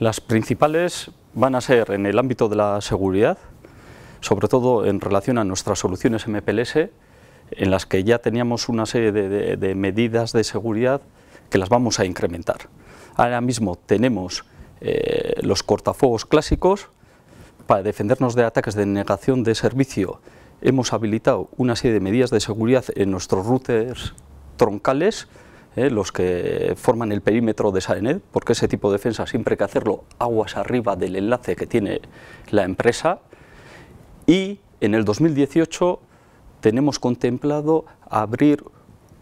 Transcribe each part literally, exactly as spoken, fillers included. Las principales van a ser en el ámbito de la seguridad, sobre todo en relación a nuestras soluciones M P L S, en las que ya teníamos una serie de, de, de medidas de seguridad que las vamos a incrementar. Ahora mismo tenemos eh, los cortafuegos clásicos. Para defendernos de ataques de negación de servicio hemos habilitado una serie de medidas de seguridad en nuestros routers troncales, eh, los que forman el perímetro de Sarenet, porque ese tipo de defensa siempre hay que hacerlo aguas arriba del enlace que tiene la empresa. Y en el dos mil dieciocho tenemos contemplado abrir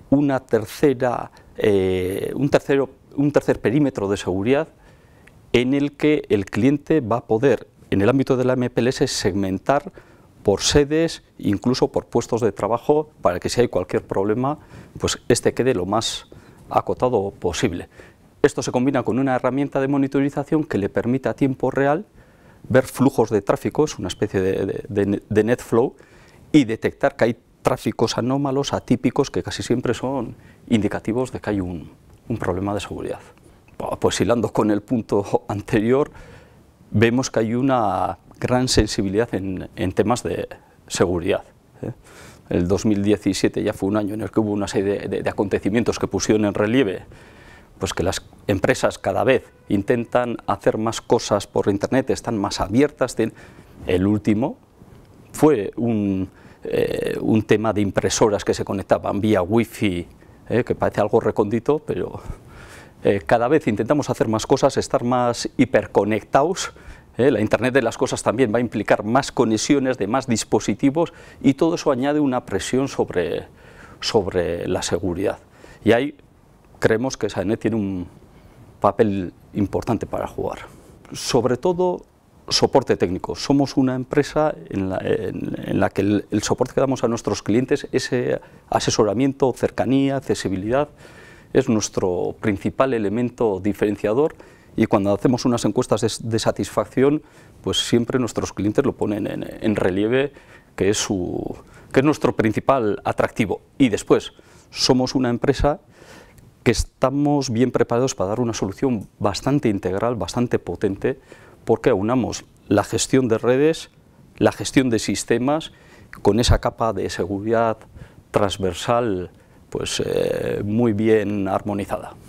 una tercera, eh, un, tercero, un tercer perímetro de seguridad en el que el cliente va a poder, en el ámbito de la M P L S, segmentar por sedes, incluso por puestos de trabajo, para que si hay cualquier problema, pues este quede lo más acotado posible. Esto se combina con una herramienta de monitorización que le permite a tiempo real ver flujos de tráfico, es una especie de, de, de NetFlow, y detectar que hay tráficos anómalos, atípicos, que casi siempre son indicativos de que hay un, un problema de seguridad. Pues hilando con el punto anterior, vemos que hay una gran sensibilidad en, en temas de seguridad. El dos mil diecisiete ya fue un año en el que hubo una serie de, de, de acontecimientos que pusieron en relieve pues que las empresas cada vez intentan hacer más cosas por Internet, están más abiertas. El último fue un, eh, un tema de impresoras que se conectaban vía wifi, eh, que parece algo recóndito, pero eh, cada vez intentamos hacer más cosas, estar más hiperconectados. Eh, la Internet de las cosas también va a implicar más conexiones de más dispositivos y todo eso añade una presión sobre, sobre la seguridad. Y hay creemos que Sarenet tiene un papel importante para jugar. Sobre todo, soporte técnico. Somos una empresa en la, en, en la que el, el soporte que damos a nuestros clientes, ese asesoramiento, cercanía, accesibilidad, es nuestro principal elemento diferenciador, y cuando hacemos unas encuestas de, de satisfacción, pues siempre nuestros clientes lo ponen en, en relieve, que es, su, que es nuestro principal atractivo. Y después, somos una empresa que estamos bien preparados para dar una solución bastante integral, bastante potente, porque aunamos la gestión de redes, la gestión de sistemas, con esa capa de seguridad transversal pues, eh, muy bien armonizada.